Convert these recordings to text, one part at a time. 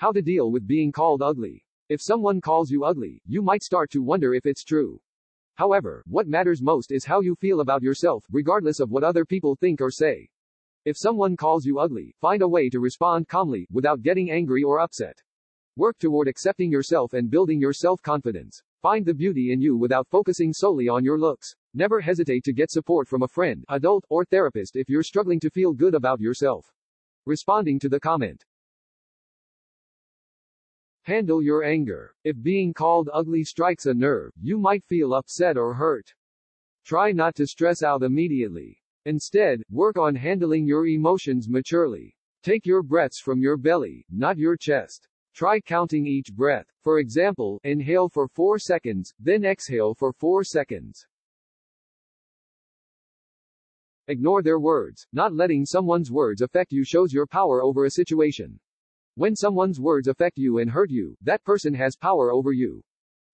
How to deal with being called ugly. If someone calls you ugly, you might start to wonder if it's true. However, what matters most is how you feel about yourself, regardless of what other people think or say. If someone calls you ugly, find a way to respond calmly, without getting angry or upset. Work toward accepting yourself and building your self-confidence. Find the beauty in you without focusing solely on your looks. Never hesitate to get support from a friend, adult, or therapist if you're struggling to feel good about yourself. Responding to the comment. Handle your anger. If being called ugly strikes a nerve, you might feel upset or hurt. Try not to stress out immediately. Instead, work on handling your emotions maturely. Take your breaths from your belly, not your chest. Try counting each breath. For example, inhale for 4 seconds, then exhale for 4 seconds. Ignore their words. Not letting someone's words affect you shows your power over a situation. When someone's words affect you and hurt you, that person has power over you.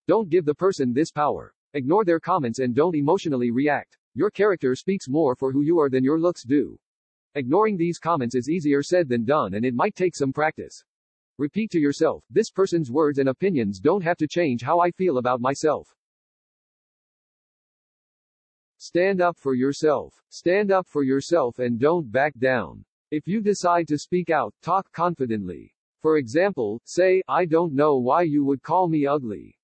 Don't give the person this power. Ignore their comments and don't emotionally react. Your character speaks more for who you are than your looks do. Ignoring these comments is easier said than done, and it might take some practice. Repeat to yourself, this person's words and opinions don't have to change how I feel about myself. Stand up for yourself. Stand up for yourself and don't back down. If you decide to speak out, talk confidently. For example, say, I don't know why you would call me ugly.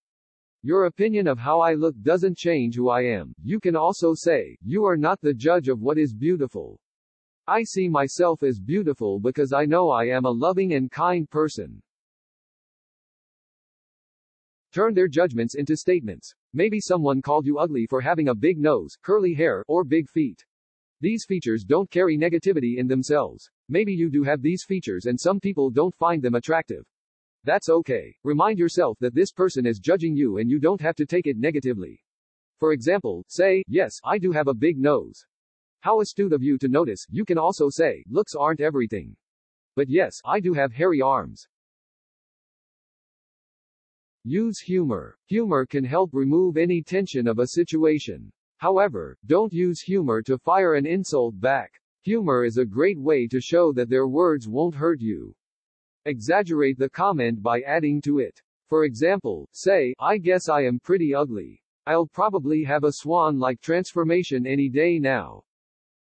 Your opinion of how I look doesn't change who I am. You can also say, you are not the judge of what is beautiful. I see myself as beautiful because I know I am a loving and kind person. Turn their judgments into statements. Maybe someone called you ugly for having a big nose, curly hair, or big feet. These features don't carry negativity in themselves. Maybe you do have these features and some people don't find them attractive. That's okay. Remind yourself that this person is judging you and you don't have to take it negatively. For example, say, yes, I do have a big nose. How astute of you to notice. You can also say, looks aren't everything. But yes, I do have hairy arms. Use humor. Humor can help remove any tension of a situation. However, don't use humor to fire an insult back. Humor is a great way to show that their words won't hurt you. Exaggerate the comment by adding to it. For example, say, I guess I am pretty ugly. I'll probably have a swan-like transformation any day now.